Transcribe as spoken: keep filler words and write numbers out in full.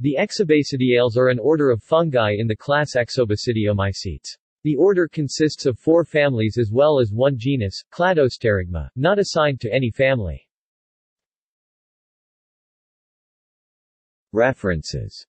The exobasidiales are an order of fungi in the class Exobasidiomycetes. The order consists of four families as well as one genus, Cladosterigma, not assigned to any family. References.